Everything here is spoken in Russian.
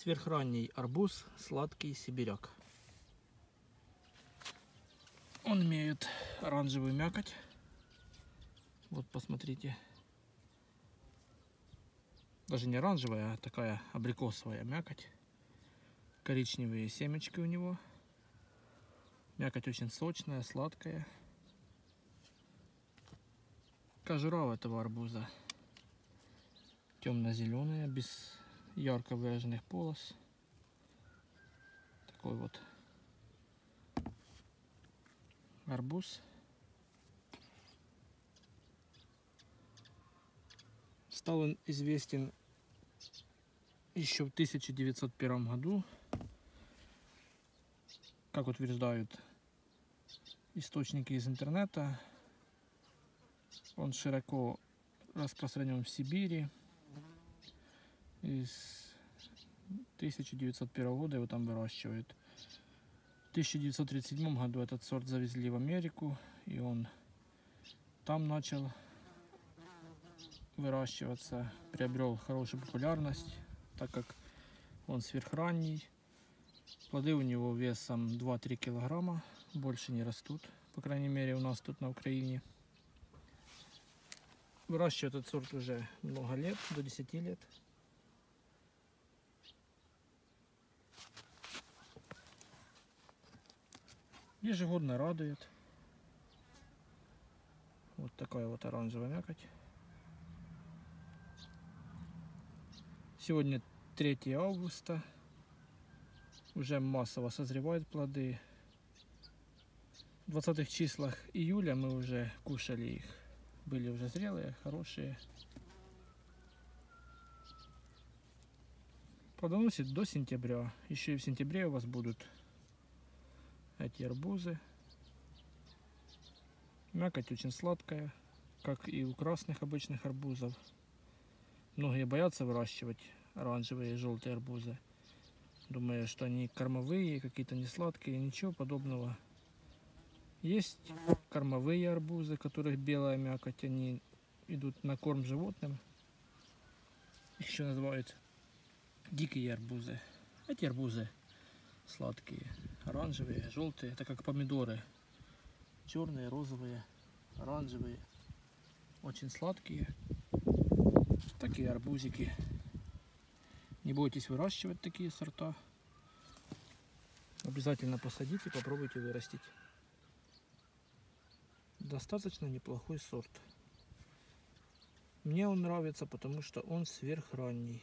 Сверхранний арбуз «Сладкий Сибиряк». Он имеет оранжевую мякоть. Вот посмотрите. Даже не оранжевая, а такая абрикосовая мякоть. Коричневые семечки у него. Мякоть очень сочная, сладкая. Кожура у этого арбуза темно-зеленая, без ярко выраженных полос. Такой вот арбуз. Стал он известен еще в 1901 году. Как утверждают источники из интернета, он широко распространен в Сибири. И с 1901 года его там выращивают. В 1937 году этот сорт завезли в Америку, и он там начал выращиваться, приобрел хорошую популярность, так как он сверхранний. Плоды у него весом 2-3 килограмма, больше не растут, по крайней мере у нас тут на Украине. Выращиваю этот сорт уже много лет, до 10 лет. Ежегодно радует. Вот такая вот оранжевая мякоть. Сегодня 3 августа. Уже массово созревают плоды. В 20-х числах июля мы уже кушали их. Были уже зрелые, хорошие. Плодоносит до сентября. Еще и в сентябре у вас будут эти арбузы. Мякоть очень сладкая, как и у красных обычных арбузов. Многие боятся выращивать оранжевые и желтые арбузы. Думаю, что они кормовые, какие-то не сладкие, ничего подобного. Есть кормовые арбузы, у которых белая мякоть, они идут на корм животным. Еще называют дикие арбузы. Эти арбузы сладкие, оранжевые, желтые, это как помидоры. Черные, розовые, оранжевые, очень сладкие. Такие арбузики. Не бойтесь выращивать такие сорта. Обязательно посадите, попробуйте вырастить. Достаточно неплохой сорт. Мне он нравится, потому что он сверхранний.